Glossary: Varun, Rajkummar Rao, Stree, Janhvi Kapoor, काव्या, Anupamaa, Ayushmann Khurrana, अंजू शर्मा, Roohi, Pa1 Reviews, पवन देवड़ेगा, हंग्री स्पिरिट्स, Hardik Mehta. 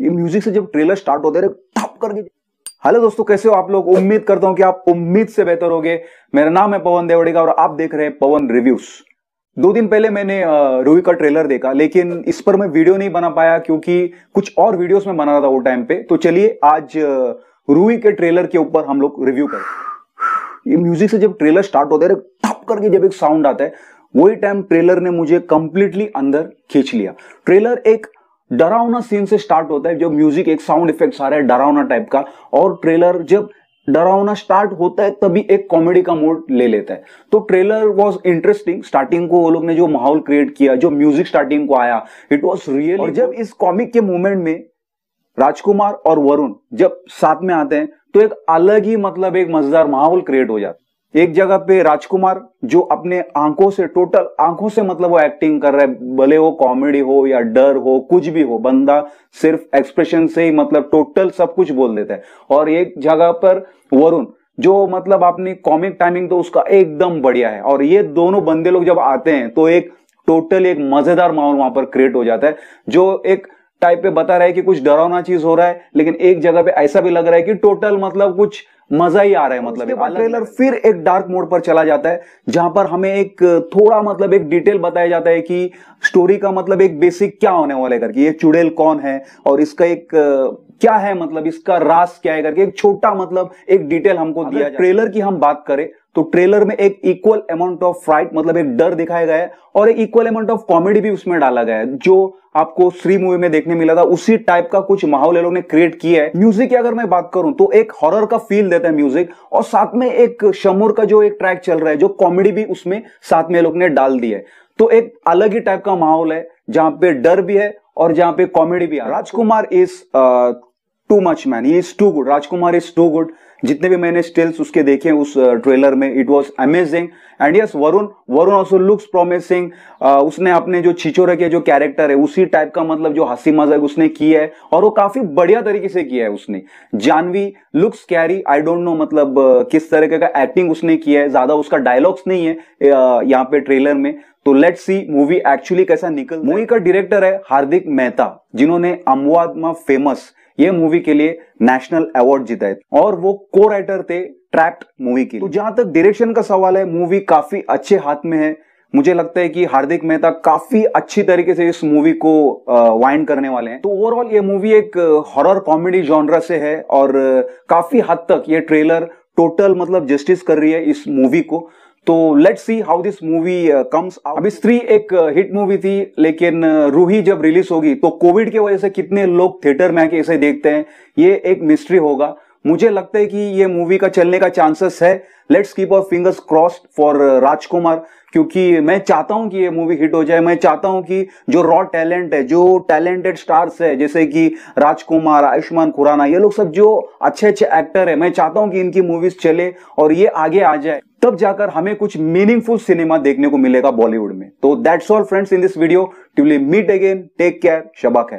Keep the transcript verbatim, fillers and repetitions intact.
ये म्यूजिक से जब ट्रेलर स्टार्ट होते रहे ठप करके। हेलो दोस्तों, कैसे हो आप लोग? उम्मीद करता हूं कि आप उम्मीद से बेहतर होगे। मेरा नाम है पवन देवड़ेगा और आप देख रहे हैं पवन रिव्यूज। दो दिन पहले मैंने रूही का ट्रेलर देखा, लेकिन इस पर मैं वीडियो नहीं बना पाया क्योंकि कुछ और वीडियोस में बना रहा था वो टाइम पे। तो चलिए आज रूही के ट्रेलर के ऊपर हम लोग रिव्यू करते हैं। ये म्यूजिक से जब ट्रेलर स्टार्ट होते हैं ठप करके जब एक साउंड आता है, वही टाइम ट्रेलर ने मुझे कंप्लीटली अंदर खींच लिया। ट्रेलर एक डरावना सीन से स्टार्ट होता है, जब म्यूजिक एक साउंड इफेक्ट्स आ रहा है डरावना टाइप का, और ट्रेलर जब डरावना स्टार्ट होता है तभी एक कॉमेडी का मोड ले लेता है। तो ट्रेलर वाज इंटरेस्टिंग। स्टार्टिंग को वो लोग ने जो माहौल क्रिएट किया, जो म्यूजिक स्टार्टिंग को आया, इट वाज रियल। और जब इस कॉमिक के मूवमेंट में राजकुमार और वरुण जब साथ में आते हैं तो एक अलग ही मतलब एक मजेदार माहौल क्रिएट हो जाता है। एक जगह पे राजकुमार जो अपने आंखों से टोटल आंखों से मतलब वो एक्टिंग कर रहा है, भले वो कॉमेडी हो या डर हो कुछ भी हो, बंदा सिर्फ एक्सप्रेशन से ही मतलब टोटल सब कुछ बोल देता है। और एक जगह पर वरुण जो मतलब अपनी कॉमिक टाइमिंग तो उसका एकदम बढ़िया है। और ये दोनों बंदे लोग जब आते हैं तो एक टोटल एक मजेदार माहौल वहां पर क्रिएट हो जाता है, जो एक टाइप पे बता रहा है कि कुछ डरावना चीज हो रहा है, लेकिन एक जगह पे ऐसा भी लग रहा है कि टोटल मतलब कुछ मजा ही आ रहा है। मतलब ट्रेलर फिर एक डार्क मोड पर चला जाता है, जहां पर हमें एक थोड़ा मतलब एक डिटेल बताया जाता है कि स्टोरी का मतलब एक बेसिक क्या होने वाला है करके, ये चुड़ैल कौन है और इसका एक क्या है मतलब इसका राज क्या है करके एक छोटा मतलब एक डिटेल हमको दिया जाता है। ट्रेलर की हम बात करें तो ट्रेलर में एक इक्वल अमाउंट ऑफ फ्राइट मतलब एक डर दिखाया गया है, और एक इक्वल अमाउंट ऑफ कॉमेडी भी उसमें डाला गया है, जो आपको स्त्री मूवी में देखने मिला था। उसी टाइप का कुछ माहौल ये लोग ने क्रिएट किया है। म्यूजिक की अगर मैं बात करूं तो एक हॉरर का फील देता है म्यूजिक, और साथ में एक शमूर का जो एक ट्रैक चल रहा है, जो कॉमेडी भी उसमें साथ में ये लोग ने डाल दी है। तो एक अलग ही टाइप का माहौल है, जहां पे डर भी है और जहां पे कॉमेडी भी है। Rajkumar is too much man, he is too good. Rajkumar is too good. जितने भी मैंने स्टिल्स उसके देखे उस ट्रेलर में, it was amazing. And yes, Varun Varun also looks promising. उसने अपने जो छिछोरे के जो कैरेक्टर है उसी टाइप का मतलब जो हंसी मजाक उसने किया है, और वो काफी बढ़िया तरीके से किया है उसने। Janhvi looks scary, I don't know मतलब uh, किस तरीके का एक्टिंग उसने किया है। ज्यादा उसका डायलॉग्स नहीं है uh, यहाँ पे ट्रेलर में। तो लेट्स सी मूवी एक्चुअली कैसा निकल। मूवी का डायरेक्टर है हार्दिक मेहता, जिन्होंने अमवाद में फेमस ये मूवी के लिए नेशनल अवार्ड जीता है, और वो को राइटर थे ट्रैप्ड मूवी के। तो जहां तक डायरेक्शन का सवाल है, मूवी काफी अच्छे हाथ में है। मुझे लगता है कि हार्दिक मेहता काफी अच्छी तरीके से इस मूवी को वाइंड करने वाले हैं। तो ओवरऑल ये मूवी एक हॉरर कॉमेडी जॉनरा से है, और काफी हद तक ये ट्रेलर टोटल मतलब जस्टिस कर रही है इस मूवी को। तो let's see how this movie comes out. अभी स्त्री एक हिट मूवी थी, लेकिन रूही जब रिलीज होगी तो कोविड की वजह से कितने लोग थिएटर में आके इसे देखते हैं, ये एक मिस्ट्री होगा। मुझे लगता है कि ये मूवी का चलने का चांसेस है। Let's keep our fingers crossed for Rajkumar, क्योंकि मैं चाहता हूं कि ये मूवी हिट हो जाए। मैं चाहता हूं कि जो रॉ टैलेंट है, जो टैलेंटेड स्टार्स है, जैसे कि राजकुमार, आयुष्मान खुराना, ये लोग सब जो अच्छे अच्छे एक्टर है, मैं चाहता हूं कि इनकी मूवीज चले और ये आगे आ जाए। तब जाकर हमें कुछ मीनिंगफुल सिनेमा देखने को मिलेगा बॉलीवुड में। तो that's all friends in this video. To meet again, take care, शबा खैर।